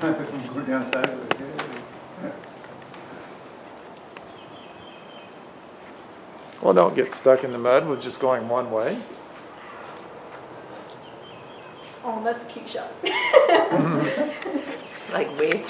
This one's going down sideways. Yeah. Well, don't get stuck in the mud with just going one way. Oh, that's a cute shot. Like way.